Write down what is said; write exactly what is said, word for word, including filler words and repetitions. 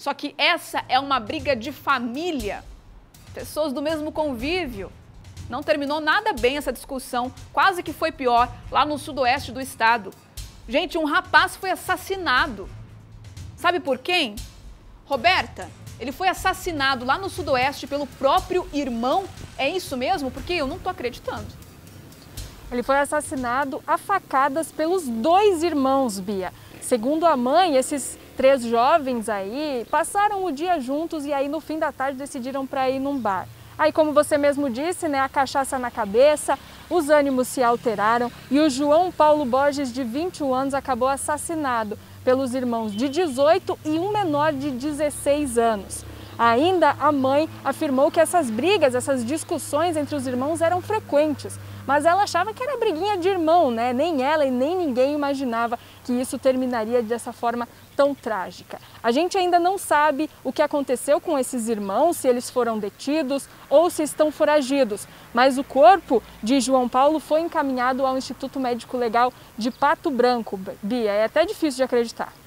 Só que essa é uma briga de família, pessoas do mesmo convívio. Não terminou nada bem essa discussão, quase que foi pior, lá no sudoeste do estado. Gente, um rapaz foi assassinado. Sabe por quem? Roberta, ele foi assassinado lá no sudoeste pelo próprio irmão. É isso mesmo? Porque eu não tô acreditando. Ele foi assassinado a facadas pelos dois irmãos, Bia. Segundo a mãe, esses três jovens aí passaram o dia juntos e aí no fim da tarde decidiram para ir num bar. Aí, como você mesmo disse, né, a cachaça na cabeça, os ânimos se alteraram e o João Paulo Borges, de vinte e um anos, acabou assassinado pelos irmãos de dezoito e um menor de dezesseis anos. Ainda a mãe afirmou que essas brigas, essas discussões entre os irmãos eram frequentes, mas ela achava que era briguinha de irmão, né? Nem ela e nem ninguém imaginava que isso terminaria dessa forma tão trágica. A gente ainda não sabe o que aconteceu com esses irmãos, se eles foram detidos ou se estão foragidos, mas o corpo de João Paulo foi encaminhado ao Instituto Médico Legal de Pato Branco. Bia, é até difícil de acreditar.